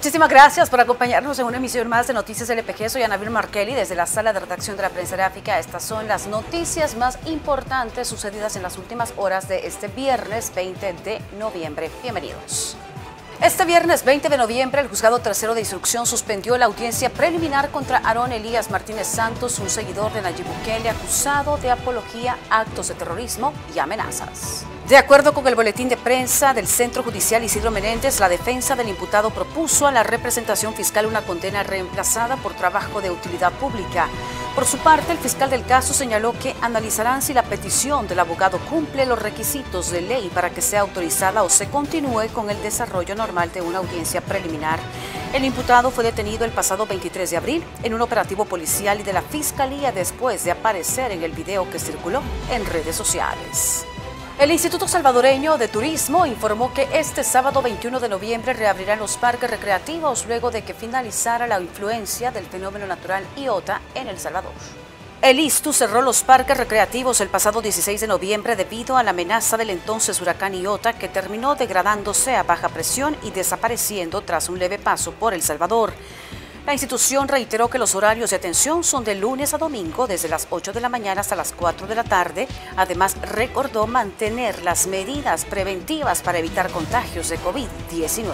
Muchísimas gracias por acompañarnos en una emisión más de Noticias LPG. Soy Anabel Marquelli desde la sala de redacción de La Prensa Gráfica. Estas son las noticias más importantes sucedidas en las últimas horas de este viernes 20 de noviembre. Bienvenidos. Este viernes 20 de noviembre, el Juzgado Tercero de Instrucción suspendió la audiencia preliminar contra Aron Elías Martínez Santos, un seguidor de Nayib Bukele, acusado de apología, actos de terrorismo y amenazas. De acuerdo con el boletín de prensa del Centro Judicial Isidro Menéndez, la defensa del imputado propuso a la representación fiscal una condena reemplazada por trabajo de utilidad pública. Por su parte, el fiscal del caso señaló que analizarán si la petición del abogado cumple los requisitos de ley para que sea autorizada o se continúe con el desarrollo normal de una audiencia preliminar. El imputado fue detenido el pasado 23 de abril en un operativo policial y de la Fiscalía después de aparecer en el video que circuló en redes sociales. El Instituto Salvadoreño de Turismo informó que este sábado 21 de noviembre reabrirán los parques recreativos luego de que finalizara la influencia del fenómeno natural Iota en El Salvador. El ISTU cerró los parques recreativos el pasado 16 de noviembre debido a la amenaza del entonces huracán Iota, que terminó degradándose a baja presión y desapareciendo tras un leve paso por El Salvador. La institución reiteró que los horarios de atención son de lunes a domingo, desde las 8 de la mañana hasta las 4 de la tarde. Además, recordó mantener las medidas preventivas para evitar contagios de COVID-19.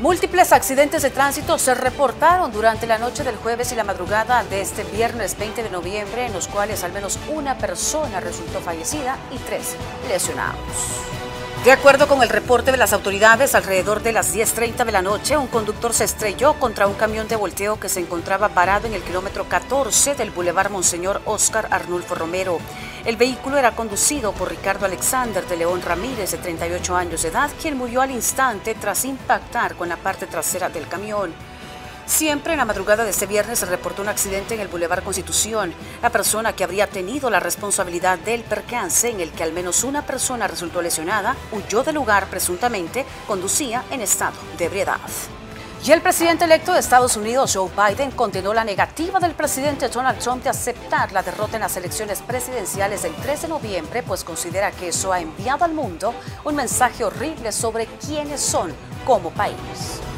Múltiples accidentes de tránsito se reportaron durante la noche del jueves y la madrugada de este viernes 20 de noviembre, en los cuales al menos una persona resultó fallecida y 3 lesionados. De acuerdo con el reporte de las autoridades, alrededor de las 10:30 de la noche, un conductor se estrelló contra un camión de volteo que se encontraba parado en el kilómetro 14 del Boulevard Monseñor Óscar Arnulfo Romero. El vehículo era conducido por Ricardo Alexander de León Ramírez, de 38 años de edad, quien murió al instante tras impactar con la parte trasera del camión. Siempre en la madrugada de este viernes se reportó un accidente en el Boulevard Constitución. La persona que habría tenido la responsabilidad del percance, en el que al menos una persona resultó lesionada, huyó del lugar, presuntamente conducía en estado de ebriedad. Y el presidente electo de Estados Unidos, Joe Biden, condenó la negativa del presidente Donald Trump de aceptar la derrota en las elecciones presidenciales del 3 de noviembre, pues considera que eso ha enviado al mundo un mensaje horrible sobre quiénes son como país.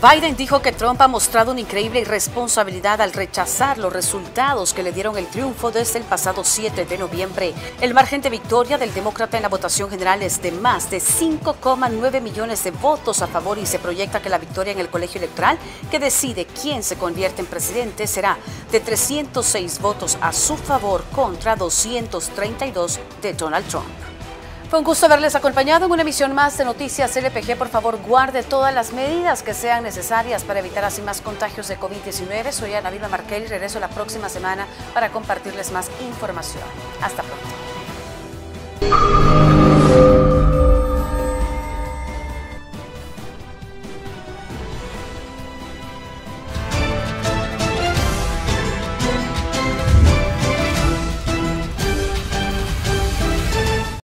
Biden dijo que Trump ha mostrado una increíble irresponsabilidad al rechazar los resultados que le dieron el triunfo desde el pasado 7 de noviembre. El margen de victoria del demócrata en la votación general es de más de 5,9 millones de votos a favor, y se proyecta que la victoria en el colegio electoral, que decide quién se convierte en presidente, será de 306 votos a su favor contra 232 de Donald Trump. Fue un gusto haberles acompañado en una emisión más de Noticias LPG. Por favor, guarde todas las medidas que sean necesarias para evitar así más contagios de COVID-19. Soy Anabel Marquelli y regreso la próxima semana para compartirles más información. Hasta pronto.